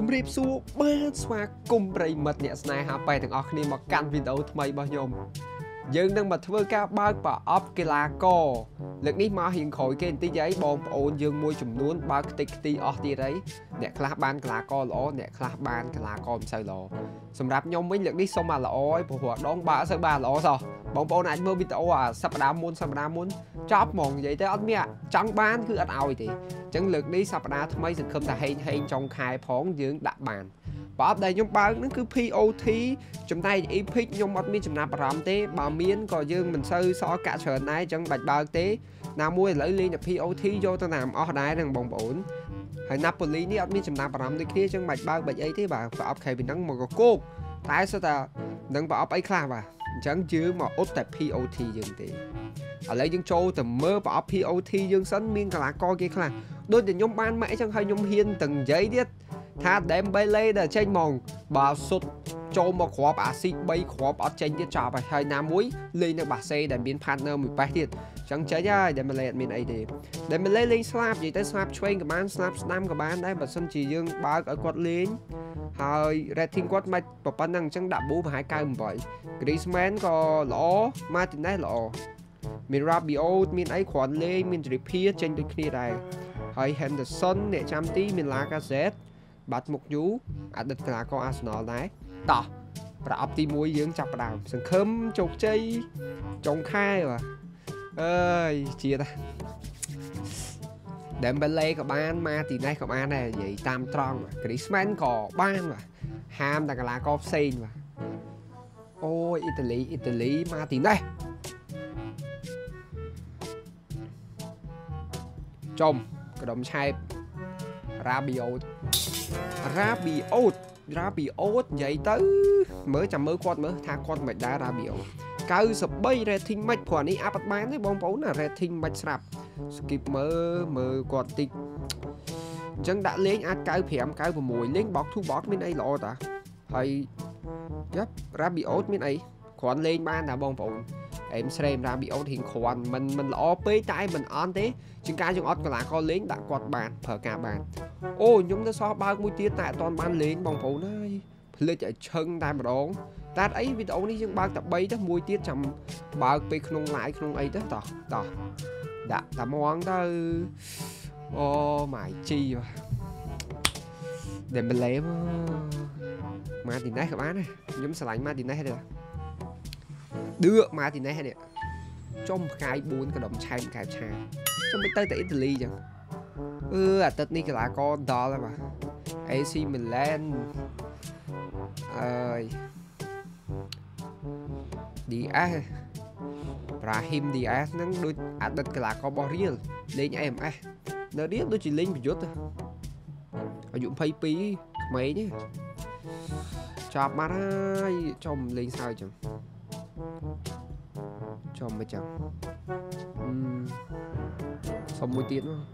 ជម្រាបសួរបើស្វាគមន៍ប្រិយមិត្តអ្នកស្នេហាប៉ែទាំងអស់គ្នាមកកាន់វីដេអូថ្មីរបស់ខ្ញុំយើងនឹងមកធ្វើការបើកប្រអប់កីឡាករលើកនេះមកហៀងក្រោយគេបន្តិចហើយបងប្អូនយើងមួយចំនួនបើកតិចតិចអស់ទៀតអីអ្នកខ្លះបានក្លាករល្អអ្នកខ្លះបានក្លាករមិនសូវល្អសម្រាប់ខ្ញុំវិញលើកនេះសូមមកល្អឯងព្រោះឧត្តមបាក់សើបាល្អសោះបងប្អូនអាចមើលវីដេអូអាសប្តាហ៍មុនសប្តាហ៍មុនចប់ហ្មងនិយាយទៅអត់មានចង់បានគឺអត់ឲ្យទេអញ្ចឹងលើកនេះសប្តាហ៍ថ្មីសង្ឃឹមថាហេងចង់ខែផងយើងដាក់បាន បាទអត់ដែលខ្ញុំបើកនឹងគឺ Tha đem bay lê để chênh mong bà sụt cho một khóa bà xịt bay khóa bà chênh tiết cho bà hai nam muối lên được bà xe để biến partner mình bay tiết chẳng cháy ra để mà lên mình ấy đi để mình lên slap gì tới slap train của bạn slap slam của bạn đây mà sân chỉ dương ba ở quạt lên hơi rating quạt mạch và bản năng chẳng đạp bố và hai cây vậy Griezmann có lỗ Martinez lỗ mình Rabiot mình ấy khoản lê mình repeat trên được kia này hay Henderson để chăm tí mình lá cá z បាទមុខយូអតីតកីឡាករ Arsenal ដែរតោះប្រអប់ទី Rabiot vậy tới mới chạm mới quạt mới tha quạt mệt đá Rabiot cao sập bay rating mệt quả này áp bán đấy bóng bóng là rating mệt sập skip mơ mơ quạt tịt chân đã lên ăn cái phèm cái của mùi lên bọc thu bọc bên ấy lọ ta hay gấp Rabiot bên ấy quạt lên ban là bóng bóng em xem Rabiot hiện quạt mình lọ pê tay mình on thế chừng cái chừng on là con lên đã quạt bàn thở cả bàn. Ô nhóm ta so ba mũi tiết tại toàn ban lên bóng phố này lê chạy chân tay mà đón tát ấy video đi nhưng ba tập bay đó mũi tiết chầm ba bị không ấy đó tỏ tỏ đã tạm món ta ô mãi chi mà để mình lấy mà thì này các bạn này nhóm sẽ lạnh mà thì này được đưa mà thì này này trong cái bốn cái đồng chai một cái chai trong bên tay tại Italy chẳng tết này là con đó là mà AC Milan Diaz Raheem Diaz nắng đôi à tết là con Borriu lên em à nó biết tôi chỉ lên một chút thôi ở dụng pay phí mấy nhé chọc mắt ai chồng lên sao chẳng chồng mới chẳng xong mũi tiếng luôn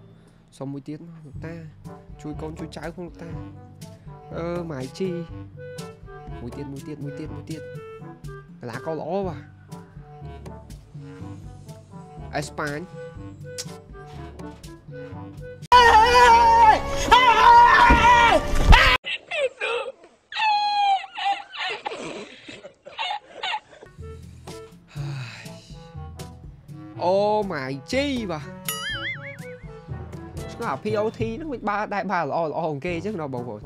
xong mũi tiếng ta chui con chui trái không ta mãi chi mũi tiếng lá cao lỗ vào España ô mãi chi vào nó POT nó mới ba đại ba là ồn kê chứ nó bầu rồi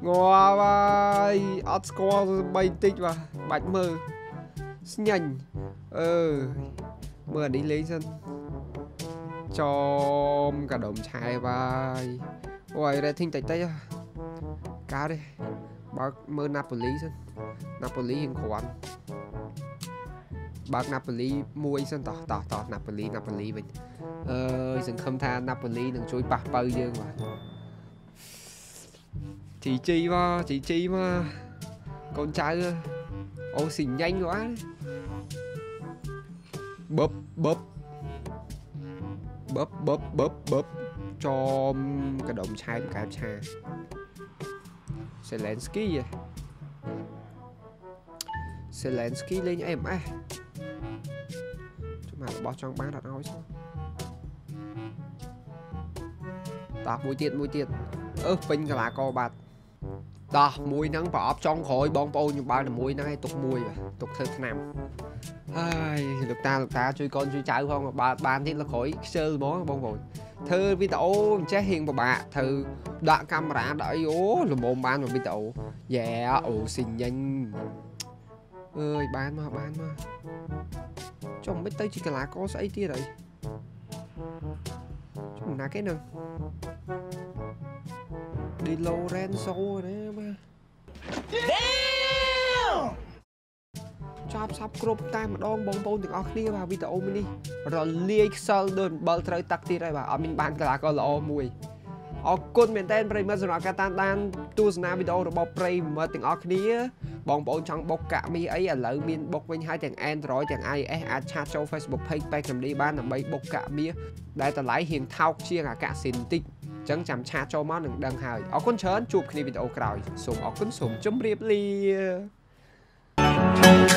ngò vai outscore bay tích và bạch mơ nhanh mưa đi lấy sân cho cả đồng trai vai ôi đây thinh tay tay cá đi bác mơ Napoli sân Napoli hình khoản bác Napoli mua sân tỏ Napoli mình dừng không tha Napoli đừng chui bạc bao dương mà chị chi mà con trai ô xỉn nhanh quá bóp cho cái đồng trai một cái cha Selensky lên em à chúng mà bỏ trong bán đặt nói sao ta mũi tiện ពេញកីឡាករបាទតោះមួយហ្នឹងប្រអប់ចង់ក្រោយបងប្អូនខ្ញុំបើតែមួយហ្នឹងឯងទុកមួយទុកធ្វើឆ្នាំហើយលោកតាជួយកូនជួយចៅផងបើបានទៀតលោកក្រោយខ្ជិលហ្មងបងប្អូនធ្វើវីដេអូមិនចេះរៀងពិបាកធ្វើដាក់កាមេរ៉ាដាក់អីអូល្មមបានវីដេអូយ៉ាអូស៊ីញ៉ាញ់អើយបានមកចុះមិនទៅជាកីឡាករស្អីទៀតហើយចុះណាគេនឹងđi Lorenzo đấy mà chop sắp cướp tay mà đong bóng bồn được ao clear vào video mini rồi lia excel đơn bờ trời tắc tì đây và ở mình bàn cả có lò mùi ở côn miền tây premier rồi cả tan tan tu sna video rồi bọc premier tiếng ao clear bóng bồn trong bọc cả mi ấy ở lỡ miền bọc bên hai tiếng android tiếng ios chat show facebook page page làm đi ban làm mấy bọc cả mi đây ta lấy hiện thao chia cả cả xin tích chẳng chạm cha cho món đừng đăng hài ở con chớn chụp clip video cày sùng ở con sùng chấm riệp li